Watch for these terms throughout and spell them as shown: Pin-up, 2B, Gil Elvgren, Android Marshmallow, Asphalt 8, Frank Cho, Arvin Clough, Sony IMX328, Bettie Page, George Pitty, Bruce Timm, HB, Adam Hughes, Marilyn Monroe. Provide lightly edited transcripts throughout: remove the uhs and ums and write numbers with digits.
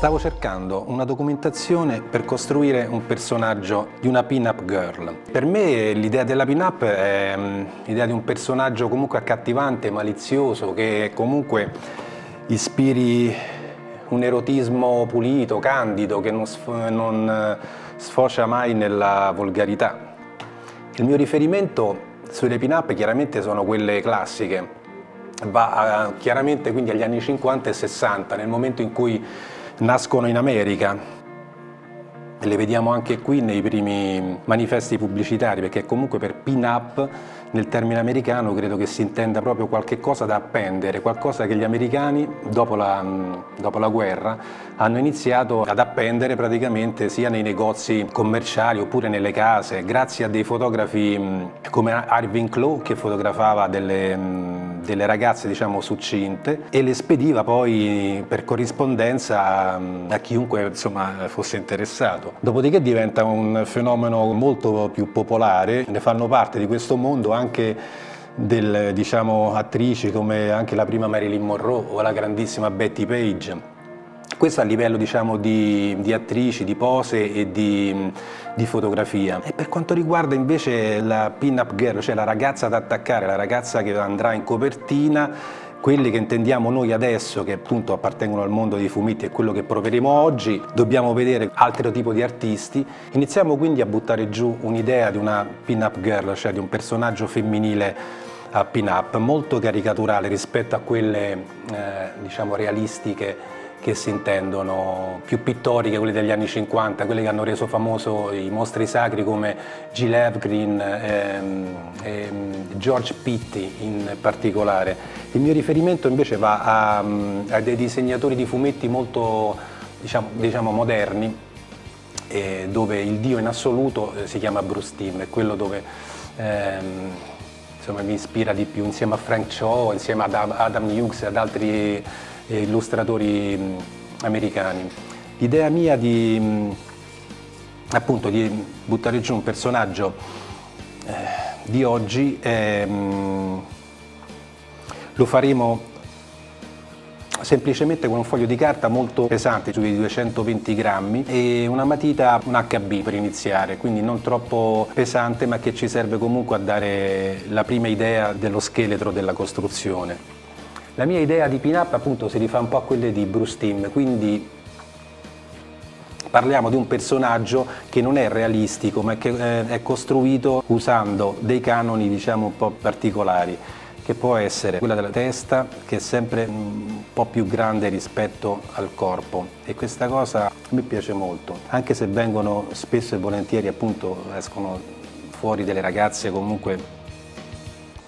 Stavo cercando una documentazione per costruire un personaggio di una pin-up girl. Per me l'idea della pin-up è l'idea di un personaggio comunque accattivante, malizioso, che comunque ispiri un erotismo pulito, candido, che non sfocia mai nella volgarità. Il mio riferimento sulle pin-up chiaramente sono quelle classiche. Va chiaramente quindi agli anni 50 e 60, nel momento in cui nascono in America. Le vediamo anche qui nei primi manifesti pubblicitari, perché comunque per pin-up nel termine americano credo che si intenda proprio qualche cosa da appendere, qualcosa che gli americani dopo la guerra hanno iniziato ad appendere praticamente sia nei negozi commerciali oppure nelle case, grazie a dei fotografi come Arvin Clough, che fotografava delle ragazze, diciamo, succinte e le spediva poi per corrispondenza a chiunque, insomma, fosse interessato. Dopodiché diventa un fenomeno molto più popolare, ne fanno parte di questo mondo anche diciamo, attrici come anche la prima Marilyn Monroe o la grandissima Bettie Page. Questo a livello, diciamo, di attrici, di pose e di fotografia. E per quanto riguarda invece la pin-up girl, cioè la ragazza da attaccare, la ragazza che andrà in copertina, quelli che intendiamo noi adesso, che appunto appartengono al mondo dei fumetti e quello che proveremo oggi, dobbiamo vedere altro tipo di artisti. Iniziamo quindi a buttare giù un'idea di una pin-up girl, cioè di un personaggio femminile a pin-up, molto caricaturale rispetto a quelle, diciamo, realistiche, che si intendono più pittoriche, quelle degli anni 50, quelle che hanno reso famoso i mostri sacri come Gil Elvgren e George Pitty in particolare. Il mio riferimento invece va a dei disegnatori di fumetti molto, diciamo moderni, dove il dio in assoluto si chiama Bruce Timm, è quello dove insomma, mi ispira di più, insieme a Frank Cho, insieme ad Adam Hughes e ad altri illustratori americani. L'idea mia di buttare giù un personaggio di oggi lo faremo semplicemente con un foglio di carta molto pesante, sui 220 grammi, e una matita, un HB per iniziare, quindi non troppo pesante, ma che ci serve comunque a dare la prima idea dello scheletro della costruzione. La mia idea di pin-up appunto si rifà un po' a quelle di Bruce Timm, quindi parliamo di un personaggio che non è realistico, ma che è costruito usando dei canoni, diciamo, un po' particolari, che può essere quella della testa, che è sempre un po' più grande rispetto al corpo, e questa cosa mi piace molto, anche se vengono spesso e volentieri, appunto, escono fuori delle ragazze comunque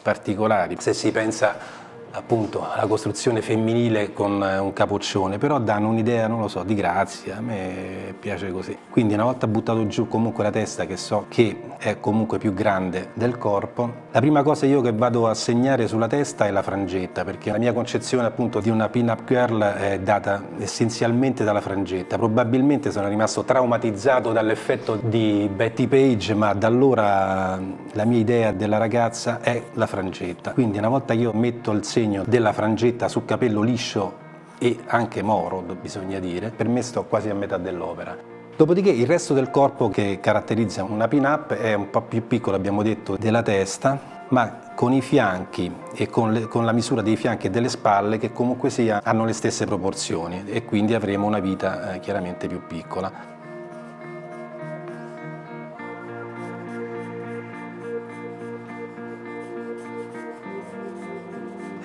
particolari, se si pensa appunto la costruzione femminile con un capoccione, però danno un'idea, non lo so, di grazia, a me piace così. Quindi una volta buttato giù comunque la testa, che so che è comunque più grande del corpo, la prima cosa io che vado a segnare sulla testa è la frangetta, perché la mia concezione appunto di una pin-up girl è data essenzialmente dalla frangetta. Probabilmente sono rimasto traumatizzato dall'effetto di Bettie Page, ma da allora la mia idea della ragazza è la frangetta. Quindi una volta che io metto il segno della frangetta sul capello liscio e anche moro, bisogna dire, per me sto quasi a metà dell'opera. Dopodiché il resto del corpo che caratterizza una pin-up è un po' più piccolo, abbiamo detto, della testa, ma con i fianchi e con la misura dei fianchi e delle spalle che comunque sia hanno le stesse proporzioni, e quindi avremo una vita chiaramente più piccola.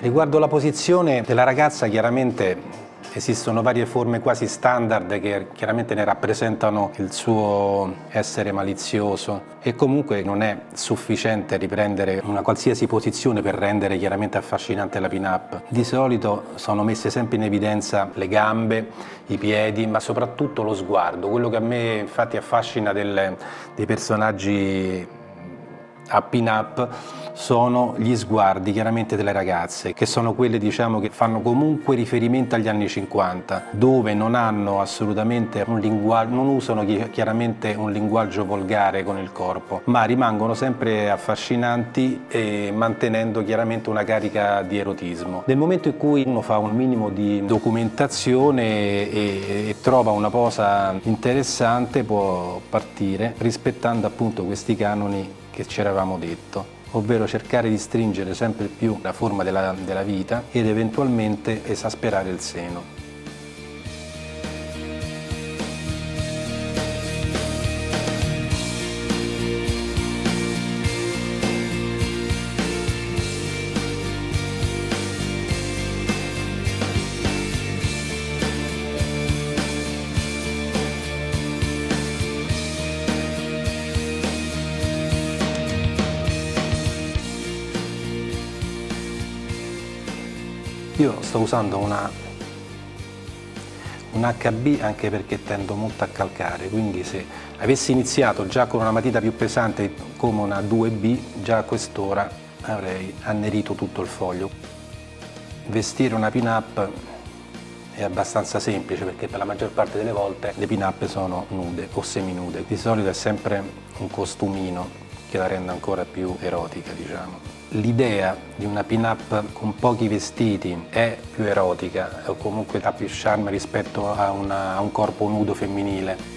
Riguardo la posizione della ragazza, chiaramente esistono varie forme quasi standard che chiaramente ne rappresentano il suo essere malizioso, e comunque non è sufficiente riprendere una qualsiasi posizione per rendere chiaramente affascinante la pin-up. Di solito sono messe sempre in evidenza le gambe, i piedi, ma soprattutto lo sguardo, quello che a me infatti affascina dei personaggi a pin-up sono gli sguardi chiaramente delle ragazze, che sono quelle, diciamo, che fanno comunque riferimento agli anni 50, dove non hanno assolutamente un linguaggio, non usano chiaramente un linguaggio volgare con il corpo, ma rimangono sempre affascinanti e mantenendo chiaramente una carica di erotismo. Nel momento in cui uno fa un minimo di documentazione e trova una posa interessante, può partire rispettando appunto questi canoni che ci eravamo detto, ovvero cercare di stringere sempre più la forma della vita ed eventualmente esasperare il seno. Io sto usando un HB anche perché tendo molto a calcare, quindi se avessi iniziato già con una matita più pesante come una 2B, già a quest'ora avrei annerito tutto il foglio. Vestire una pin-up è abbastanza semplice perché per la maggior parte delle volte le pin-up sono nude o seminude, di solito è sempre un costumino che la rende ancora più erotica, diciamo. L'idea di una pin-up con pochi vestiti è più erotica, o comunque ha più charme rispetto a un corpo nudo femminile.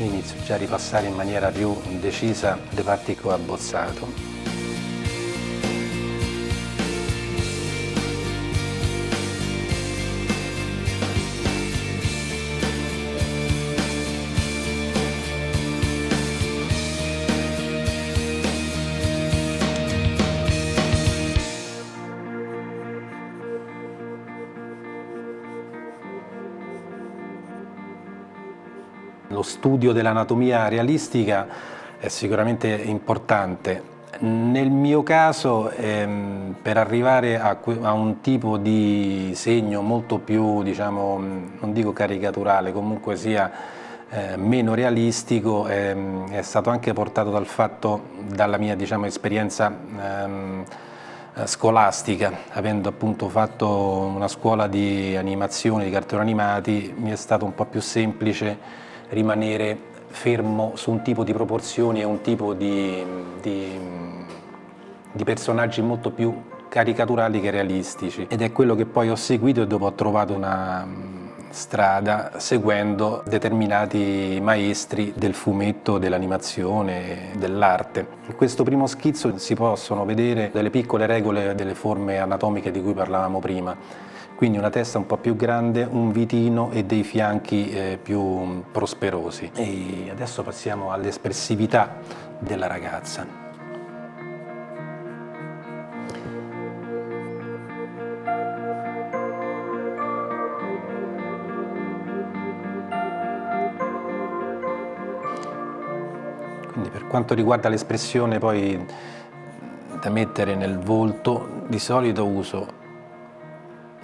Inizio già a ripassare in maniera più decisa le parti che ho abbozzato. Lo studio dell'anatomia realistica è sicuramente importante. Nel mio caso, per arrivare a un tipo di segno molto più, diciamo, non dico caricaturale, comunque sia meno realistico, è stato anche portato dalla mia, diciamo, esperienza scolastica. Avendo appunto fatto una scuola di animazione, di cartoni animati, mi è stato un po' più semplice rimanere fermo su un tipo di proporzioni e un tipo di personaggi molto più caricaturali che realistici, ed è quello che poi ho seguito e dopo ho trovato una strada seguendo determinati maestri del fumetto, dell'animazione, dell'arte. In questo primo schizzo si possono vedere delle piccole regole delle forme anatomiche di cui parlavamo prima. Quindi una testa un po' più grande, un vitino e dei fianchi più prosperosi. E adesso passiamo all'espressività della ragazza. Quindi per quanto riguarda l'espressione poi da mettere nel volto, di solito uso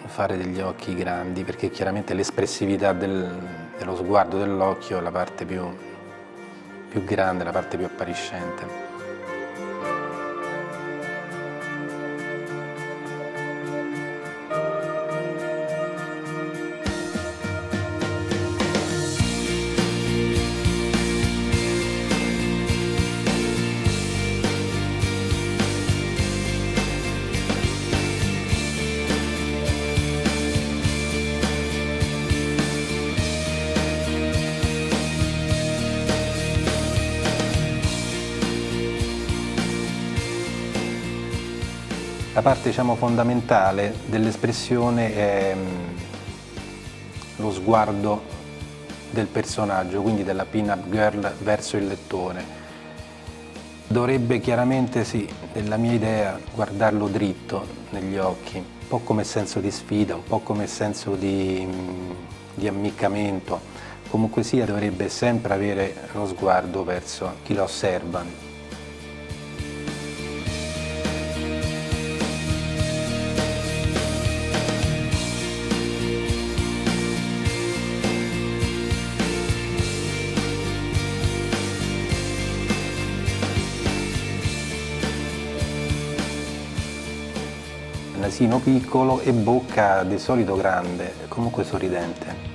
fare degli occhi grandi, perché chiaramente l'espressività dello sguardo dell'occhio è la parte più grande, la parte più appariscente. La parte, diciamo, fondamentale dell'espressione è lo sguardo del personaggio, quindi della pin-up girl verso il lettore. Dovrebbe chiaramente, sì, nella mia idea, guardarlo dritto negli occhi, un po' come senso di sfida, un po' come senso di ammiccamento. Comunque sia, dovrebbe sempre avere lo sguardo verso chi la osserva. Nasino piccolo e bocca di solito grande, comunque sorridente.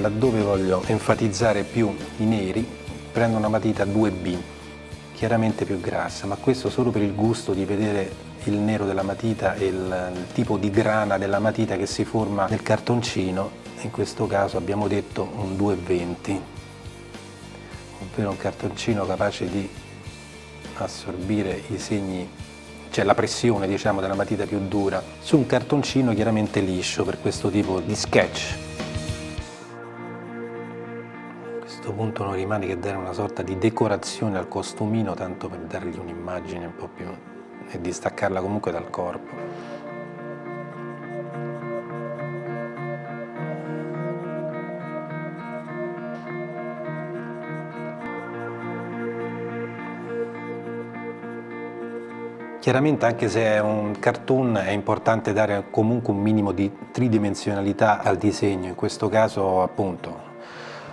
Laddove voglio enfatizzare più i neri, prendo una matita 2B, chiaramente più grassa, ma questo solo per il gusto di vedere il nero della matita e il tipo di grana della matita che si forma nel cartoncino. In questo caso abbiamo detto un 220, ovvero un cartoncino capace di assorbire i segni, cioè la pressione, diciamo, della matita più dura, su un cartoncino chiaramente liscio per questo tipo di sketch. Punto non rimane che dare una sorta di decorazione al costumino, tanto per dargli un'immagine un po' più e distaccarla comunque dal corpo. Chiaramente, anche se è un cartoon, è importante dare comunque un minimo di tridimensionalità al disegno. In questo caso, appunto,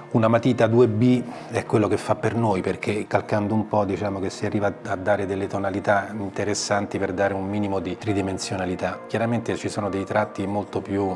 una matita 2B è quello che fa per noi, perché calcando un po', diciamo che si arriva a dare delle tonalità interessanti per dare un minimo di tridimensionalità. Chiaramente ci sono dei tratti molto più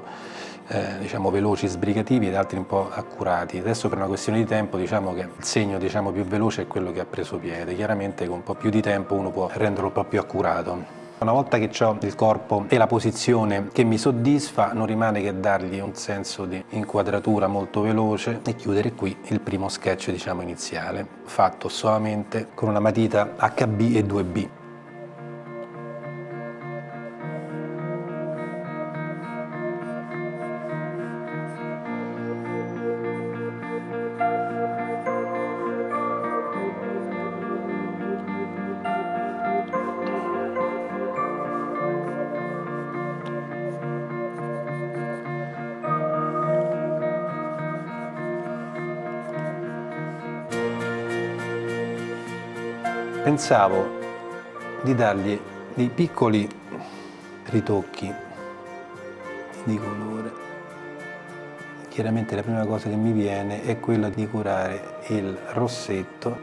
diciamo, veloci, sbrigativi, ed altri un po' accurati. Adesso, per una questione di tempo, diciamo che il segno, diciamo, più veloce è quello che ha preso piede. Chiaramente con un po' più di tempo uno può renderlo un po' più accurato. Una volta che ho il corpo e la posizione che mi soddisfa, non rimane che dargli un senso di inquadratura molto veloce e chiudere qui il primo sketch, diciamo, iniziale, fatto solamente con una matita HB e 2B. Pensavo di dargli dei piccoli ritocchi di colore. Chiaramente la prima cosa che mi viene è quella di curare il rossetto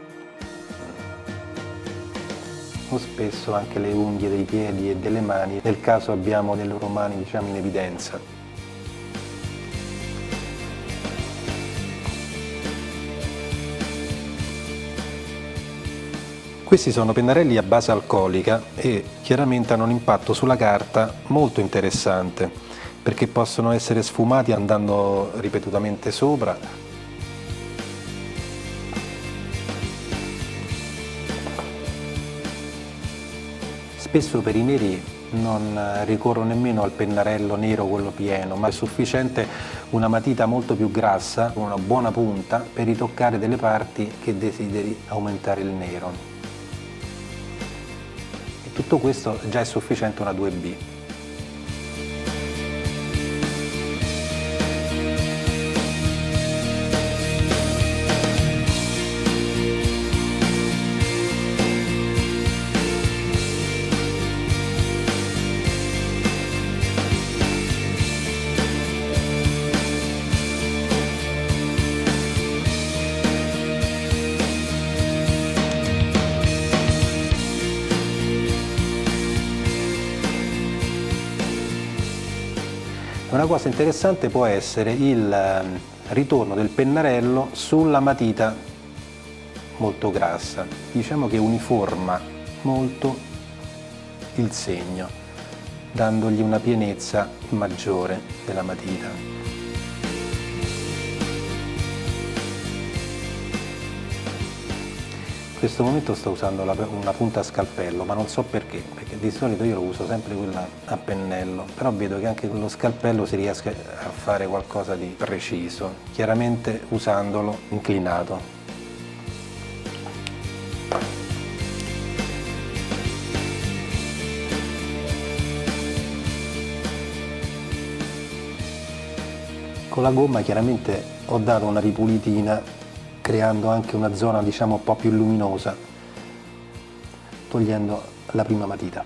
o spesso anche le unghie dei piedi e delle mani, nel caso abbiamo delle loro mani, diciamo, in evidenza. Questi sono pennarelli a base alcolica e chiaramente hanno un impatto sulla carta molto interessante, perché possono essere sfumati andando ripetutamente sopra. Spesso per i neri non ricorro nemmeno al pennarello nero, quello pieno, ma è sufficiente una matita molto più grassa, con una buona punta, per ritoccare delle parti che desideri aumentare il nero. Tutto questo già è sufficiente una 2B. Una cosa interessante può essere il ritorno del pennarello sulla matita molto grassa, diciamo che uniforma molto il segno, dandogli una pienezza maggiore della matita. In questo momento sto usando una punta a scalpello, ma non so perché, perché di solito io lo uso sempre quella a pennello, però vedo che anche con lo scalpello si riesce a fare qualcosa di preciso, chiaramente usandolo inclinato. Con la gomma chiaramente ho dato una ripulitina, creando anche una zona, diciamo, un po' più luminosa, togliendo la prima matita.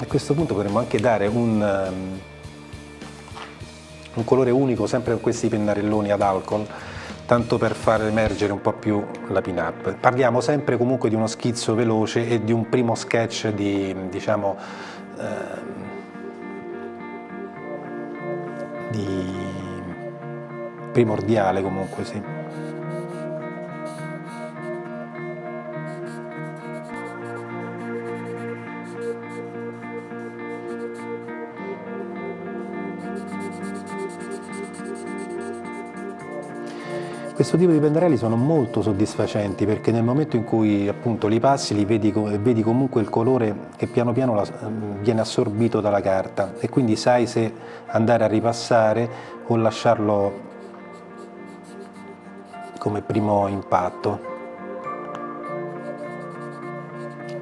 A questo punto potremmo anche dare un colore unico, sempre con questi pennarelloni ad alcol, tanto per far emergere un po' più la pin-up. Parliamo sempre comunque di uno schizzo veloce e di un primo sketch di, diciamo, primordiale comunque, sì. Questo tipo di pennarelli sono molto soddisfacenti perché nel momento in cui appunto li passi li vedi comunque il colore che piano piano viene assorbito dalla carta e quindi sai se andare a ripassare o lasciarlo come primo impatto.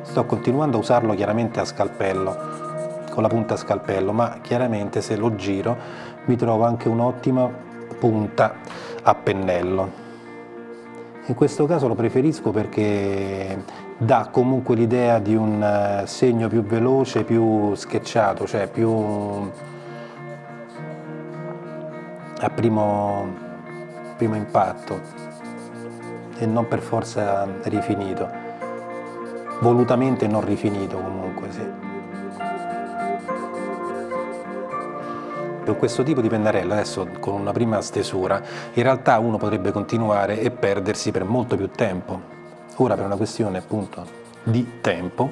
Sto continuando a usarlo chiaramente a scalpello, con la punta a scalpello, ma chiaramente se lo giro mi trovo anche un'ottima punta a pennello. In questo caso lo preferisco perché dà comunque l'idea di un segno più veloce, più schiacciato, cioè più a primo impatto, e non per forza rifinito, volutamente non rifinito comunque, sì. Per questo tipo di pennarello, adesso con una prima stesura, in realtà uno potrebbe continuare e perdersi per molto più tempo. Ora per una questione appunto di tempo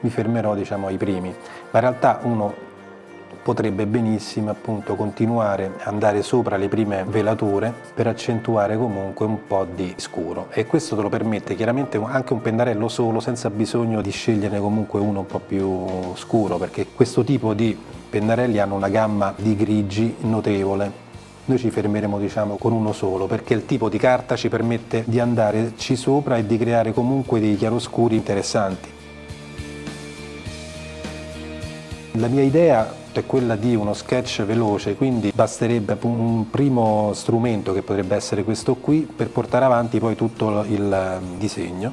mi fermerò, diciamo, ai primi, ma in realtà uno potrebbe benissimo appunto continuare a andare sopra le prime velature per accentuare comunque un po' di scuro, e questo te lo permette chiaramente anche un pennarello solo, senza bisogno di sceglierne comunque uno un po' più scuro, perché questo tipo di pennarelli hanno una gamma di grigi notevole. Noi ci fermeremo, diciamo, con uno solo perché il tipo di carta ci permette di andarci sopra e di creare comunque dei chiaroscuri interessanti. La mia idea è quella di uno sketch veloce, quindi basterebbe un primo strumento che potrebbe essere questo qui per portare avanti poi tutto il disegno.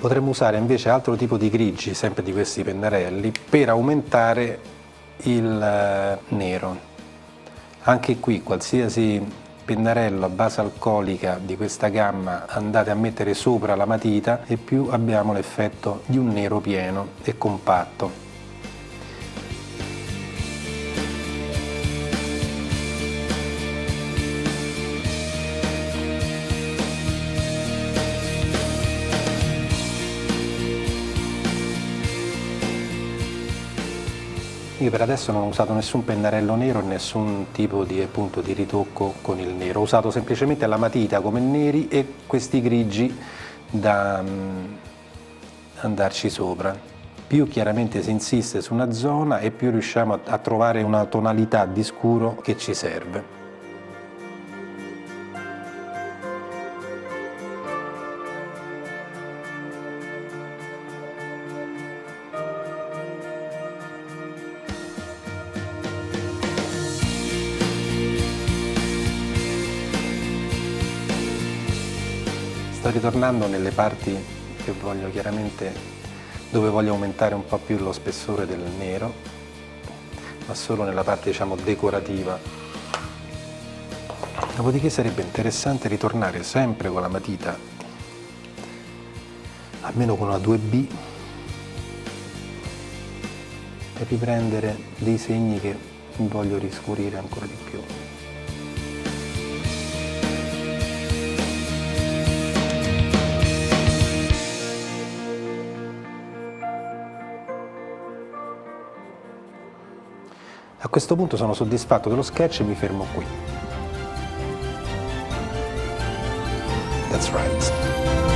Potremmo usare invece altro tipo di grigi, sempre di questi pennarelli, per aumentare il nero. Anche qui qualsiasi pennarello a base alcolica di questa gamma andate a mettere sopra la matita e più abbiamo l'effetto di un nero pieno e compatto. Io per adesso non ho usato nessun pennarello nero e nessun tipo di, appunto, di ritocco con il nero, ho usato semplicemente la matita come neri e questi grigi da andarci sopra. Più chiaramente si insiste su una zona e più riusciamo a trovare una tonalità di scuro che ci serve. Sto ritornando nelle parti che voglio chiaramente, dove voglio aumentare un po' più lo spessore del nero, ma solo nella parte, diciamo, decorativa. Dopodiché sarebbe interessante ritornare sempre con la matita, almeno con una 2B, riprendere dei segni che voglio riscurire ancora di più. A questo punto sono soddisfatto dello sketch e mi fermo qui. That's right.